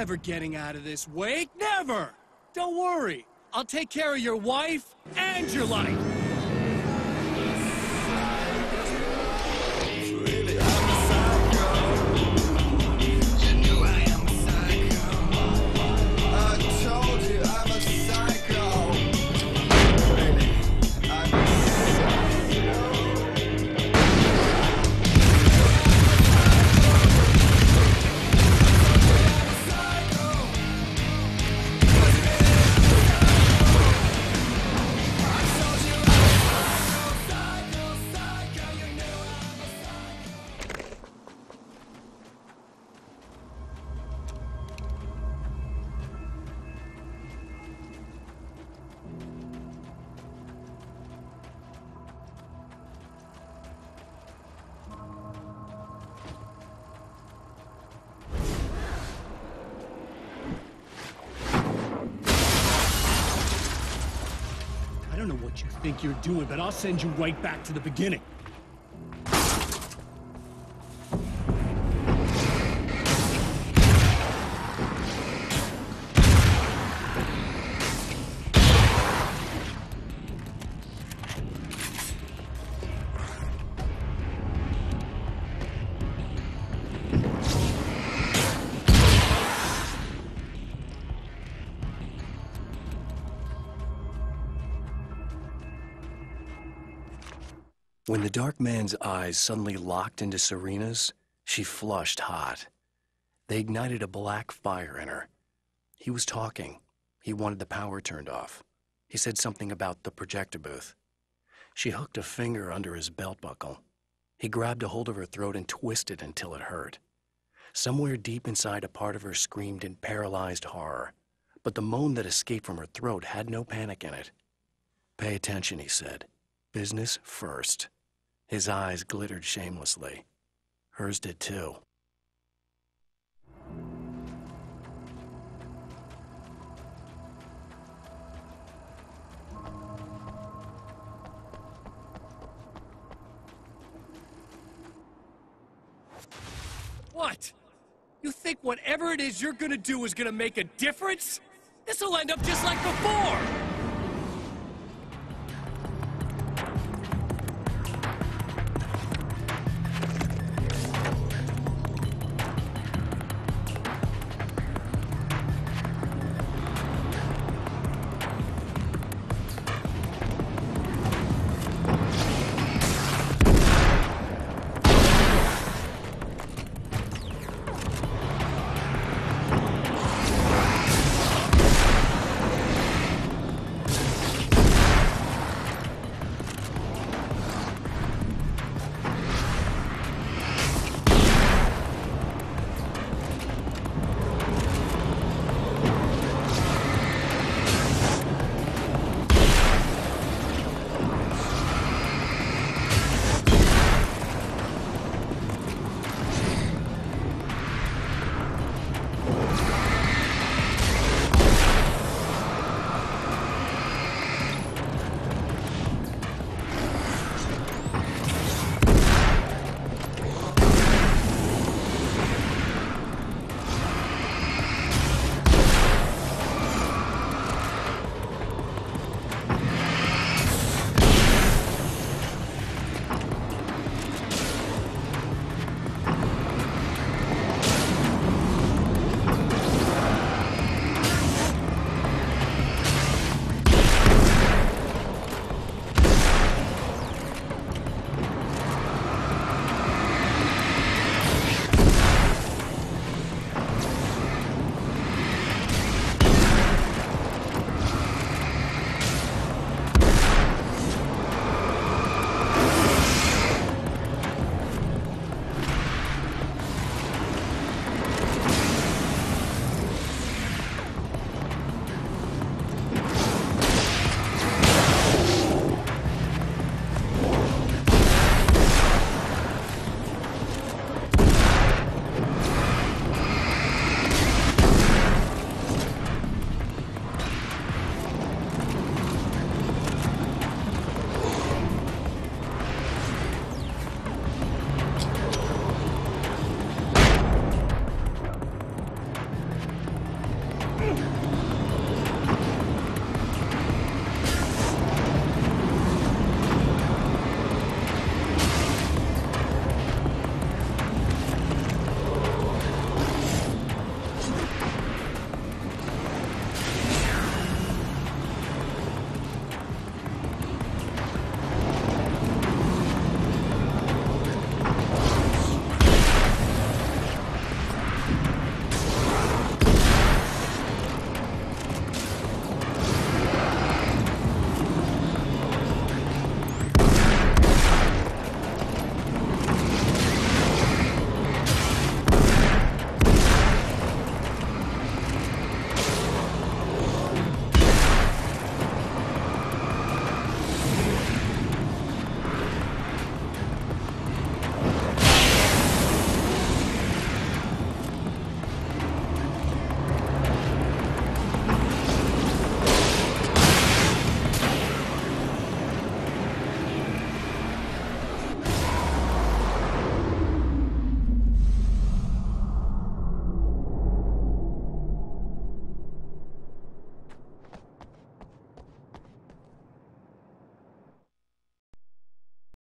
never getting out of this wake, never! Don't worry, I'll take care of your wife and your life! I don't know what you think you're doing, but I'll send you right back to the beginning. When the dark man's eyes suddenly locked into Serena's, she flushed hot. They ignited a black fire in her. He was talking. He wanted the power turned off. He said something about the projector booth. She hooked a finger under his belt buckle. He grabbed a hold of her throat and twisted until it hurt. Somewhere deep inside, a part of her screamed in paralyzed horror, but the moan that escaped from her throat had no panic in it. "Pay attention," he said. "Business first." His eyes glittered shamelessly. Hers did too. What? You think whatever it is you're gonna do is gonna make a difference? This'll end up just like before!